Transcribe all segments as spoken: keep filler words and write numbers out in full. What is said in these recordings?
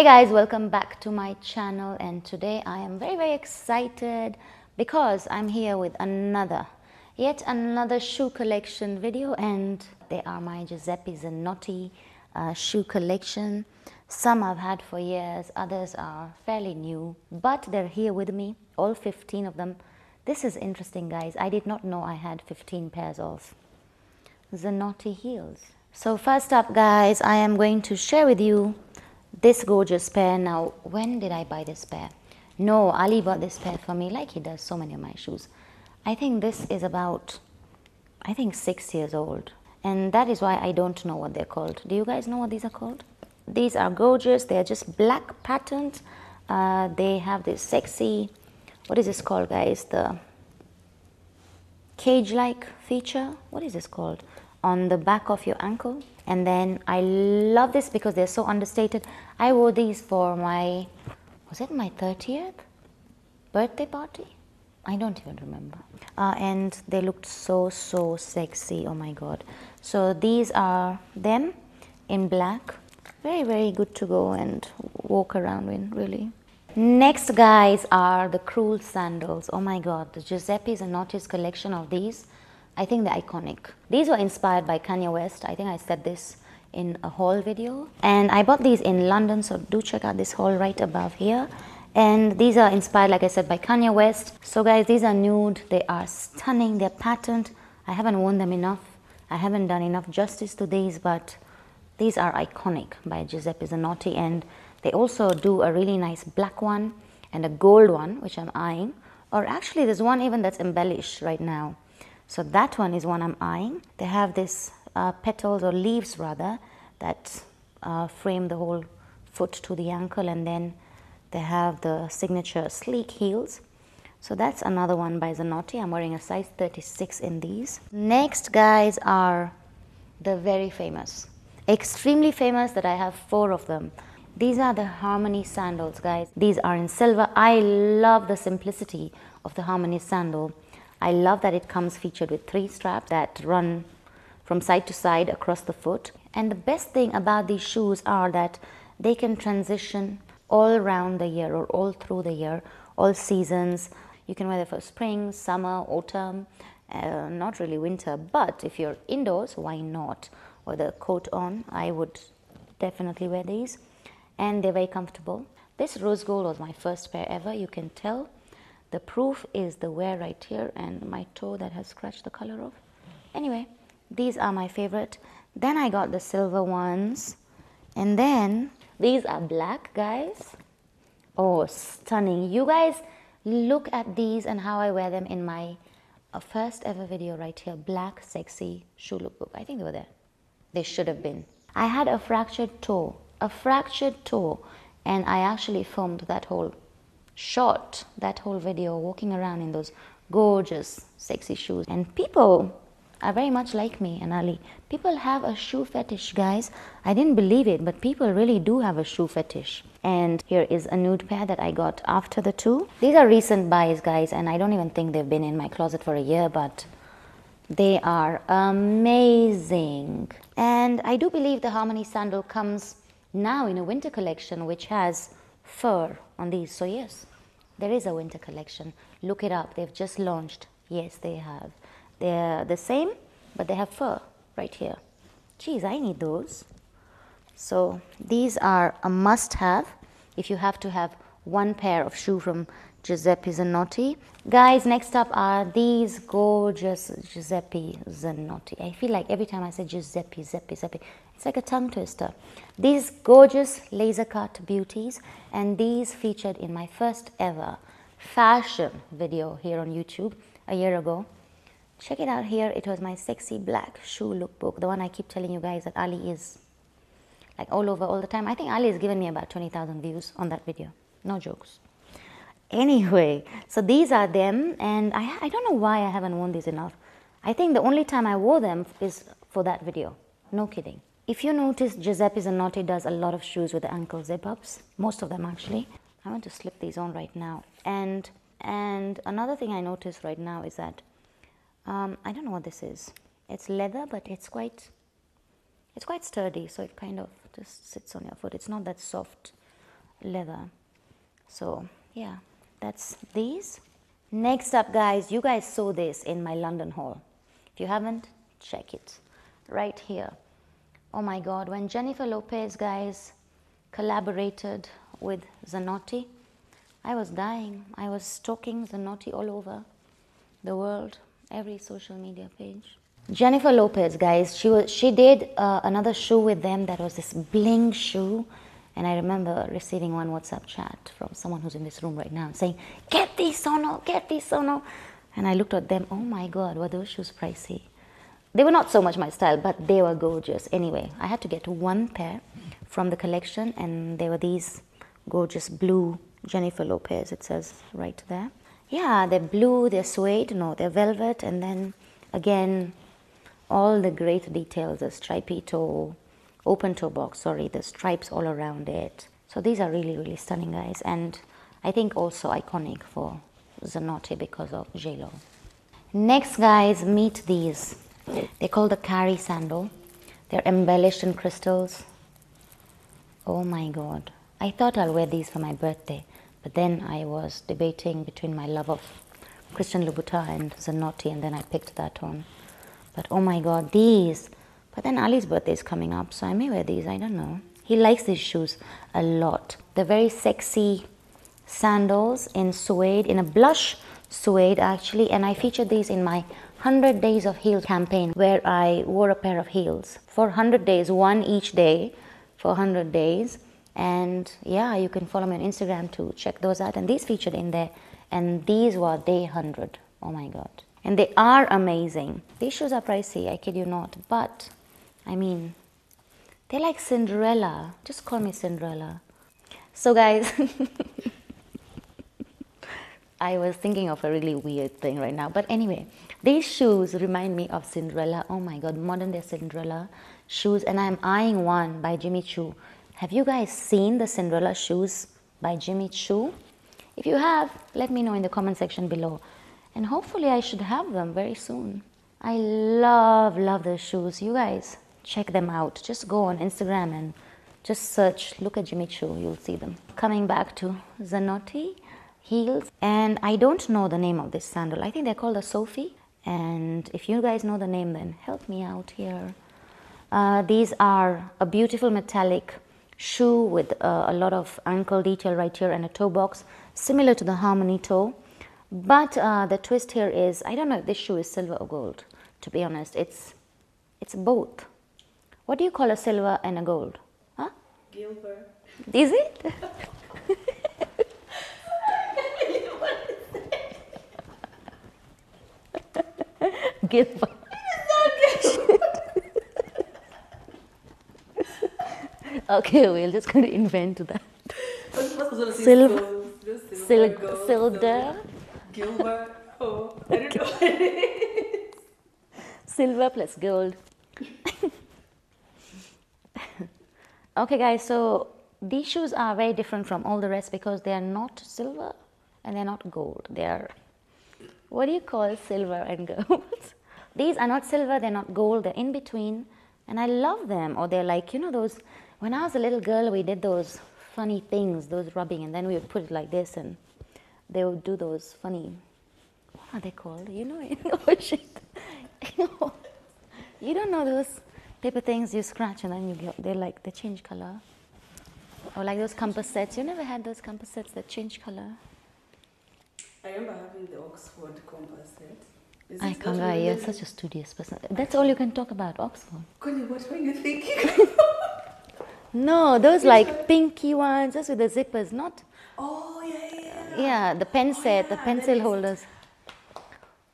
Hey guys, welcome back to my channel, and today I am very very excited because I'm here with another yet another shoe collection video, and they are my Giuseppe Zanotti uh, shoe collection. Some I've had for years, others are fairly new, but they're here with me, all fifteen of them. This is interesting guys, I did not know I had fifteen pairs of Zanotti heels. So first up guys, I am going to share with you this gorgeous pair. Now, when did I buy this pair? No, Ali bought this pair for me, like he does so many of my shoes. I think this is about, I think six years old. And that is why I don't know what they're called. Do you guys know what these are called? These are gorgeous. They are just black patterned. Uh, they have this sexy, what is this called guys? The cage-like feature. What is this called? On the back of your ankle. And then I love this because they're so understated. I wore these for my, was it my thirtieth birthday party? I don't even remember. Uh, and they looked so, so sexy. Oh my God. So these are them in black. Very, very good to go and walk around in, really. Next, guys, are the Cruel sandals. Oh my God. The Giuseppe Zanotti's collection of these. I think they're iconic. These were inspired by Kanye West. I think I said this in a haul video. And I bought these in London, so do check out this haul right above here. And these are inspired, like I said, by Kanye West. So guys, these are nude. They are stunning. They're patterned. I haven't worn them enough. I haven't done enough justice to these, but these are iconic by Giuseppe Zanotti. And they also do a really nice black one and a gold one, which I'm eyeing. Or actually, there's one even that's embellished right now. So that one is one I'm eyeing. They have this uh, petals or leaves rather that uh, frame the whole foot to the ankle, and then they have the signature sleek heels. So that's another one by Zanotti. I'm wearing a size thirty-six in these. Next guys are the very famous, extremely famous, that I have four of them. These are the Harmony sandals guys. These are in silver. I love the simplicity of the Harmony sandal. I love that it comes featured with three straps that run from side to side across the foot. And the best thing about these shoes are that they can transition all around the year, or all through the year, all seasons. You can wear them for spring, summer, autumn, uh, not really winter, but if you're indoors, why not? With a coat on, I would definitely wear these. And they're very comfortable. This rose gold was my first pair ever, you can tell. The proof is the wear right here and my toe that has scratched the color off. Anyway, these are my favorite. Then I got the silver ones. And then these are black, guys. Oh, stunning. You guys look at these and how I wear them in my uh, first ever video right here. Black, sexy shoe lookbook. I think they were there. They should have been. I had a fractured toe. A fractured toe. And I actually filmed that whole shot, that whole video, walking around in those gorgeous sexy shoes. And people are very much like me and Ali. People have a shoe fetish guys. I didn't believe it, but people really do have a shoe fetish. And here is a nude pair that I got after the two. These are recent buys guys, and I don't even think they've been in my closet for a year, but they are amazing. And I do believe the Harmony sandal comes now in a winter collection which has fur on these. So yes, there is a winter collection. Look it up. They've just launched. Yes, they have. They're the same, but they have fur right here. Geez, I need those. So these are a must-have if you have to have one pair of shoe from Giuseppe Zanotti. Guys, next up are these gorgeous Giuseppe Zanotti. I feel like every time I say Giuseppe, Giuseppe, Giuseppe, it's like a tongue twister. These gorgeous laser cut beauties, and these featured in my first ever fashion video here on YouTube a year ago. Check it out here. It was my sexy black shoe lookbook, the one I keep telling you guys that Ali is like all over all the time. I think Ali has given me about twenty thousand views on that video. No jokes. Anyway, so these are them, and I, I don't know why I haven't worn these enough. I think the only time I wore them is for that video. No kidding. If you notice, Giuseppe Zanotti does a lot of shoes with the ankle zip-ups. Most of them, actually. I want to slip these on right now. And and another thing I notice right now is that, um, I don't know what this is. It's leather, but it's quite, it's quite sturdy, so it kind of just sits on your foot. It's not that soft. leather. So yeah, that's these. Next up, guys, you guys saw this in my London haul. If you haven't, check it right here. Oh my God, when Jennifer Lopez, guys, collaborated with Zanotti, I was dying. I was stalking Zanotti all over the world, every social media page. Jennifer Lopez, guys, she was she did uh, another shoe with them that was this bling shoe, and I remember receiving one WhatsApp chat from someone who's in this room right now saying, "Get these, Sono, get these, Sono," and I looked at them. Oh my God, were those shoes pricey? They were not so much my style, but they were gorgeous. Anyway, I had to get one pair from the collection, and they were these gorgeous blue Jennifer Lopez. It says right there. Yeah, they're blue, they're suede, no, they're velvet, and then again, all the great details, the stripy toe, open toe box, sorry, the stripes all around it. So these are really, really stunning, guys, and I think also iconic for Zanotti because of J-Lo. Next, guys, meet these. They're called the Carrie sandal. They're embellished in crystals. Oh my God. I thought I'll wear these for my birthday, but then I was debating between my love of Christian Louboutin and Zanotti, and then I picked that one. But oh my God, these. But then Ali's birthday is coming up, so I may wear these, I don't know. He likes these shoes a lot. They're very sexy sandals in suede, in a blush suede actually, and I featured these in my one hundred days of heels campaign where I wore a pair of heels for one hundred days, one each day for one hundred days. And yeah, you can follow me on Instagram to check those out, and these featured in there, and these were day one hundred. Oh my God. And they are amazing. These shoes are pricey, I kid you not, but I mean, they're like Cinderella. Just call me Cinderella. So guys, I was thinking of a really weird thing right now, but anyway, these shoes remind me of Cinderella. Oh my God, modern day Cinderella shoes, and I'm eyeing one by Jimmy Choo. Have you guys seen the Cinderella shoes by Jimmy Choo? If you have, let me know in the comment section below. And hopefully I should have them very soon. I love, love the shoes. You guys, check them out. Just go on Instagram and just search. Look at Jimmy Choo, you'll see them. Coming back to Zanotti heels. And I don't know the name of this sandal. I think they're called a Sophie. And if you guys know the name, then help me out here. Uh, these are a beautiful metallic shoe with uh, a lot of ankle detail right here and a toe box, similar to the Harmony toe. But uh, the twist here is, I don't know if this shoe is silver or gold, to be honest. It's it's both. What do you call a silver and a gold? Huh? Silver. Is it? Gilver. Okay, we're just going to invent that. Silver. Silver. Silver. Silver. Gilbert, oh, I don't know what it is. Silver plus gold. Okay guys, so these shoes are very different from all the rest because they are not silver and they're not gold. They are, what do you call silver and gold? These are not silver, they're not gold, they're in between, and I love them. Or they're like, you know those, when I was a little girl we did those funny things, those rubbing, and then we would put it like this and they would do those funny, what are they called? You know it. Oh shit. You don't know those paper things you scratch and then you get, they like, they change color. Or like those compass sets. You never had those compass sets that change color? I remember having the Oxford compass set. Is I can't, really you're such a studious person. That's all you can talk about, Oxford. Connie, what were you thinking? No, those like pinky ones, just with the zippers, not... Oh, yeah, yeah. Yeah, the pen set, oh, yeah, the pencil is... holders.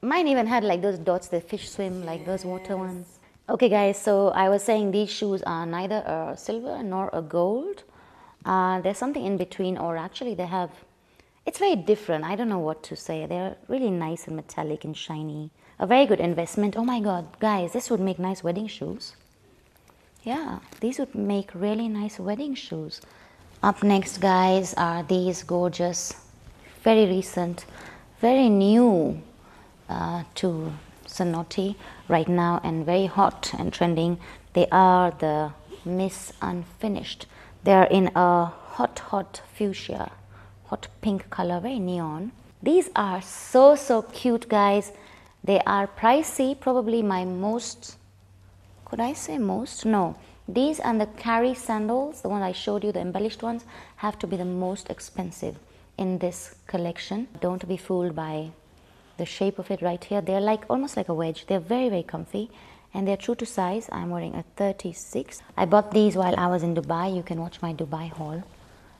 Mine even had like those dots, the fish swim, yes. Like those water ones. Okay, guys, so I was saying these shoes are neither a silver nor a gold. Uh, there's something in between, or actually they have... It's very different. I don't know what to say. They're really nice and metallic and shiny. A very good investment. Oh, my God, guys, this would make nice wedding shoes. Yeah, these would make really nice wedding shoes. Up next, guys, are these gorgeous, very recent, very new uh, to Zanotti right now and very hot and trending. They are the Miss Unfinished. They are in a hot, hot fuchsia, hot pink color, very neon. These are so, so cute, guys. They are pricey, probably my most, could I say most? No. These and the carry sandals, the one I showed you, the embellished ones, have to be the most expensive in this collection. Don't be fooled by the shape of it right here. They're like almost like a wedge. They're very, very comfy and they're true to size. I'm wearing a thirty-six. I bought these while I was in Dubai. You can watch my Dubai haul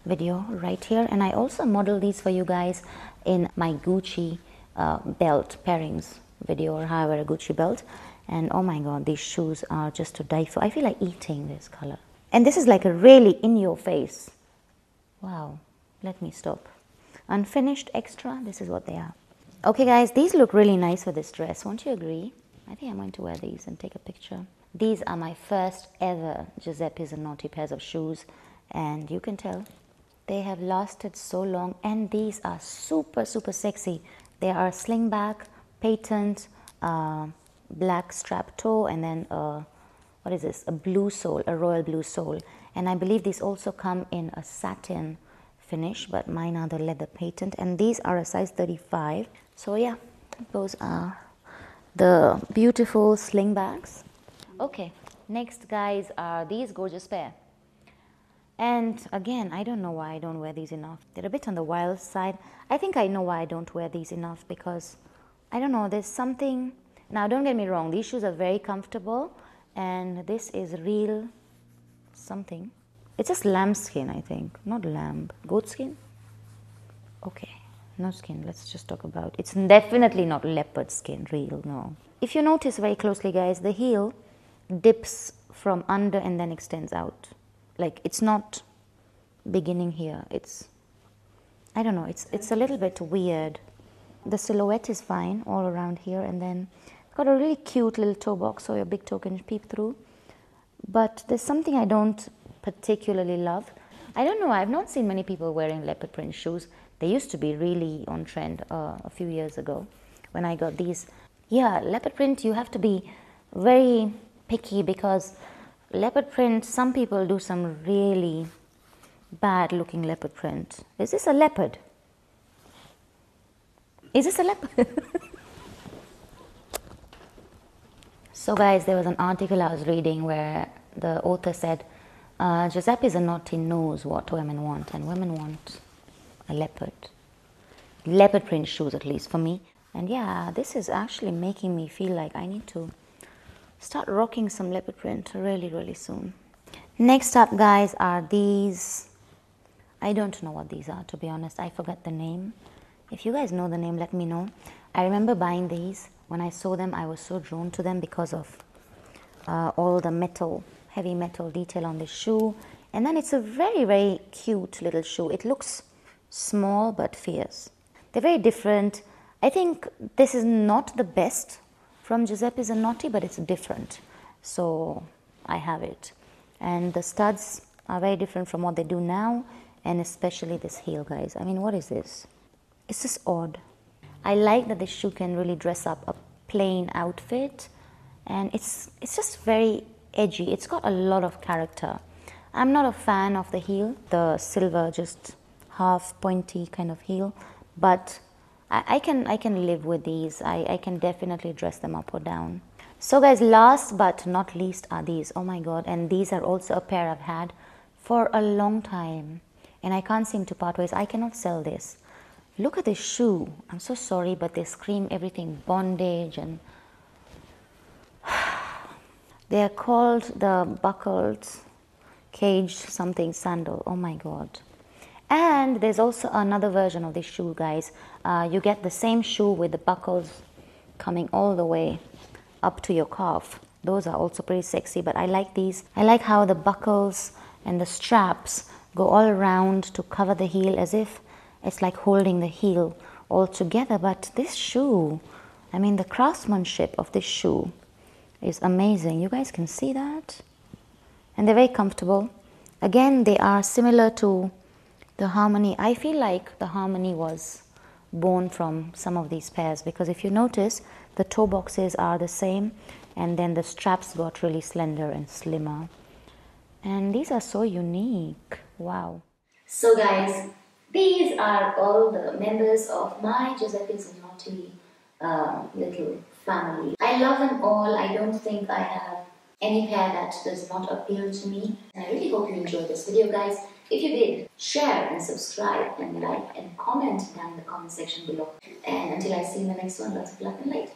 video right here. And I also model these for you guys in my Gucci uh, belt pairings video, or how I wear a Gucci belt. And oh my god, these shoes are just to die for. I feel like eating this color. And this is like a really in your face. Wow, let me stop. Unfinished extra, this is what they are. Okay guys, these look really nice with this dress, won't you agree? I think I'm going to wear these and take a picture. These are my first ever Giuseppe Zanotti pairs of shoes, and you can tell they have lasted so long, and these are super, super sexy. They are slingback, patent, uh, black strap toe, and then uh, what is this, a blue sole, a royal blue sole. And I believe these also come in a satin finish, but mine are the leather patent, and these are a size thirty-five. So yeah, those are the beautiful sling bags. Okay, next guys are these gorgeous pair. And again, I don't know why I don't wear these enough. They're a bit on the wild side. I think I know why I don't wear these enough, because I don't know, there's something. Now don't get me wrong, these shoes are very comfortable, and this is real something. It's just lambskin, I think, not lamb, goat skin? Okay, no skin, let's just talk about, it's definitely not leopard skin, real, no. If you notice very closely guys, the heel dips from under and then extends out. Like, it's not beginning here, it's, I don't know, it's, it's a little bit weird. The silhouette is fine all around here, and then got a really cute little toe box so your big toe can peep through. But there's something I don't particularly love. I don't know, I've not seen many people wearing leopard print shoes. They used to be really on trend uh, a few years ago when I got these. Yeah, leopard print, you have to be very picky, because leopard print, some people do some really bad looking leopard print. Is this a leopard? Is this a leopard? So guys, there was an article I was reading where the author said, uh, Giuseppe Zanotti knows what women want, and women want a leopard. Leopard print shoes, at least for me. And yeah, this is actually making me feel like I need to start rocking some leopard print really, really soon. Next up guys are these. I don't know what these are, to be honest. I forgot the name. If you guys know the name, let me know. I remember buying these. When I saw them, I was so drawn to them because of uh, all the metal, heavy metal detail on the shoe. And then it's a very, very cute little shoe. It looks small but fierce. They're very different. I think this is not the best from Giuseppe Zanotti, but it's different. So I have it. And the studs are very different from what they do now, and especially this heel, guys. I mean, what is this? It's just odd. I like that this shoe can really dress up a plain outfit, and it's it's just very edgy. It's got a lot of character. I'm not a fan of the heel, the silver just half pointy kind of heel, but I, I can I can live with these. I, I can definitely dress them up or down. So guys, last but not least are these. Oh my god, and these are also a pair I've had for a long time, and I can't seem to part ways. I cannot sell this. Look at this shoe. I'm so sorry, but they scream everything bondage, and they are called the buckled cage something sandal. Oh my god. And there's also another version of this shoe, guys. Uh, you get the same shoe with the buckles coming all the way up to your calf. Those are also pretty sexy, but I like these. I like how the buckles and the straps go all around to cover the heel, as if it's like holding the heel all together. But this shoe, I mean, the craftsmanship of this shoe is amazing. You guys can see that? And they're very comfortable. Again, they are similar to the Harmony. I feel like the Harmony was born from some of these pairs, because if you notice, the toe boxes are the same, and then the straps got really slender and slimmer. And these are so unique. Wow. So guys, these are all the members of my Giuseppe Zanotti um, little family. I love them all. I don't think I have any pair that does not appeal to me. And I really hope you enjoyed this video, guys. If you did, share and subscribe and like and comment down in the comment section below. And until I see you in the next one, lots of love and light.